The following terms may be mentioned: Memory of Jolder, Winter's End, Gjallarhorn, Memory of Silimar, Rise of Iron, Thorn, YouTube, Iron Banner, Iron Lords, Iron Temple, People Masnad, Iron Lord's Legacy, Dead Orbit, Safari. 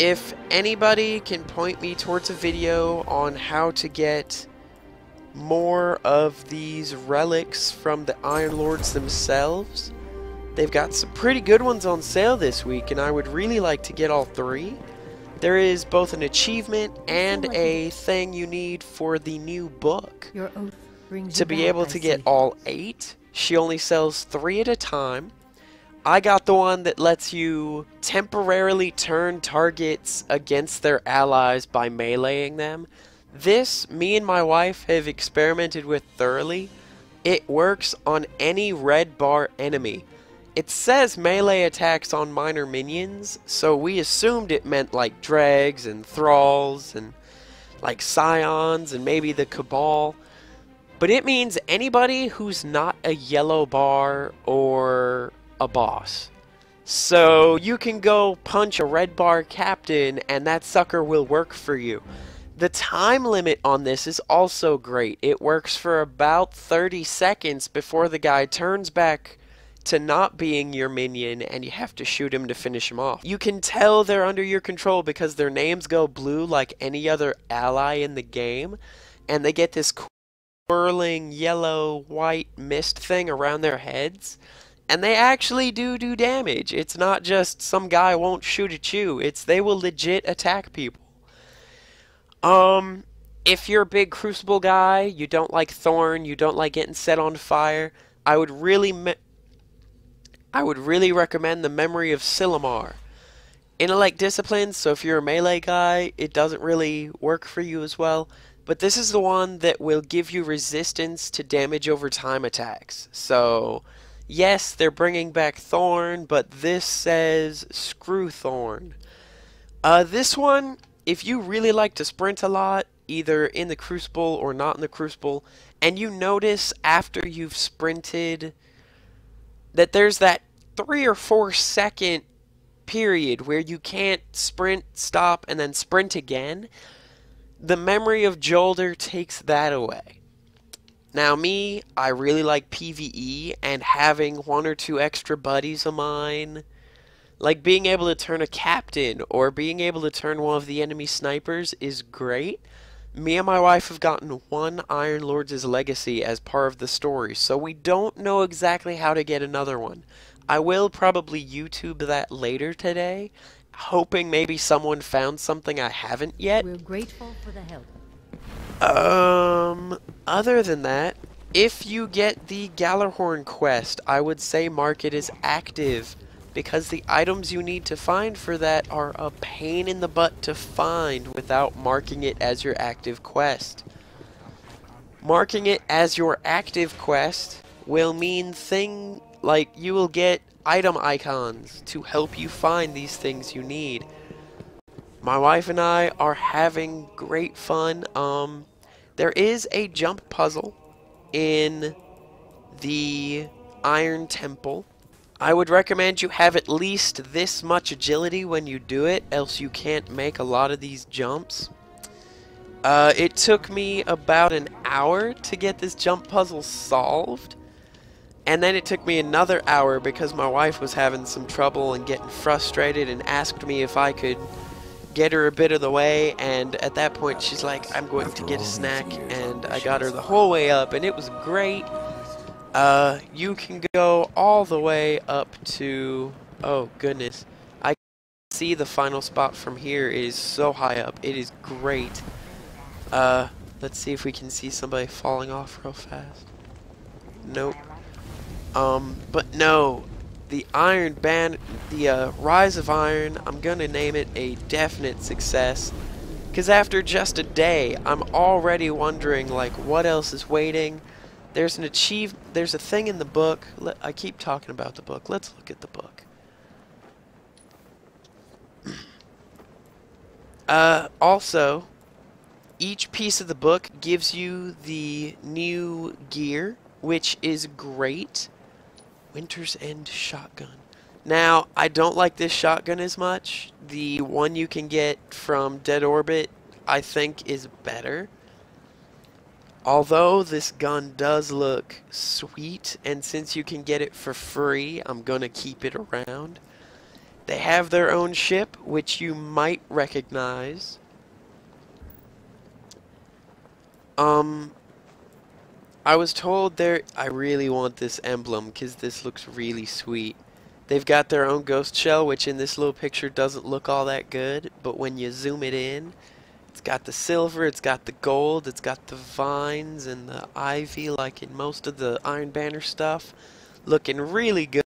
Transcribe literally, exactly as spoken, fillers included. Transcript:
If anybody can point me towards a video on how to get more of these relics from the Iron Lords themselves, they've got some pretty good ones on sale this week, and I would really like to get all three. There is both an achievement and a thing you need for the new book to be able to get all eight. She only sells three at a time. I got the one that lets you temporarily turn targets against their allies by meleeing them. This, me and my wife have experimented with thoroughly. It works on any red bar enemy. It says melee attacks on minor minions, so we assumed it meant like dregs and thralls and like scions and maybe the cabal. But it means anybody who's not a yellow bar or a boss. So you can go punch a red bar captain and that sucker will work for you. The time limit on this is also great. It works for about thirty seconds before the guy turns back to not being your minion and you have to shoot him to finish him off. You can tell they're under your control because their names go blue like any other ally in the game, and they get this swirling yellow white mist thing around their heads, and they actually do do damage. It's not just some guy won't shoot at you, it's they will legit attack people. Um, if you're a big Crucible guy, you don't like Thorn, you don't like getting set on fire, I would really me I would really recommend the Memory of Silimar. Intellect disciplines, so if you're a melee guy, it doesn't really work for you as well, but this is the one that will give you resistance to damage over time attacks. So, yes, they're bringing back Thorn, but this says screw Thorn. Uh, this one, if you really like to sprint a lot, either in the Crucible or not in the Crucible, and you notice after you've sprinted that there's that three or four second period where you can't sprint, stop, and then sprint again, the Memory of Jolder takes that away. Now me, I really like PvE and having one or two extra buddies of mine, like being able to turn a captain or being able to turn one of the enemy snipers is great. Me and my wife have gotten one Iron Lord's Legacy as part of the story, so we don't know exactly how to get another one. I will probably YouTube that later today, hoping maybe someone found something I haven't yet. We're grateful for the help. Um, other than that, if you get the Gjallarhorn quest, I would say mark it as active, because the items you need to find for that are a pain in the butt to find without marking it as your active quest. Marking it as your active quest will mean thing like you will get item icons to help you find these things you need. My wife and I are having great fun. Um, there is a jump puzzle in the Iron Temple. I would recommend you have at least this much agility when you do it, else you can't make a lot of these jumps. Uh, it took me about an hour to get this jump puzzle solved, and then it took me another hour because my wife was having some trouble and getting frustrated and asked me if I could get her a bit of the way, and at that point she's like, I'm going to get a snack, and I got her the whole way up, and it was great. Uh, you can go all the way up to, oh goodness, I see the final spot from here. It is so high up, it is great. Uh, let's see if we can see somebody falling off real fast. Nope. Um, but no, the Iron Banner, the uh, Rise of Iron, I'm gonna name it a definite success, because after just a day, I'm already wondering, like, what else is waiting. There's an achieve. There's a thing in the book. Let, I keep talking about the book. Let's look at the book. uh, also, each piece of the book gives you the new gear, which is great. Winter's End shotgun. Now, I don't like this shotgun as much. The one you can get from Dead Orbit, I think, is better. Although this gun does look sweet, and since you can get it for free, I'm gonna keep it around. They have their own ship, which you might recognize. Um, I was told there... I really want this emblem, because this looks really sweet. They've got their own ghost shell, which in this little picture doesn't look all that good, but when you zoom it in, it's got the silver, it's got the gold, it's got the vines and the ivy, like in most of the Iron Banner stuff. Looking really good.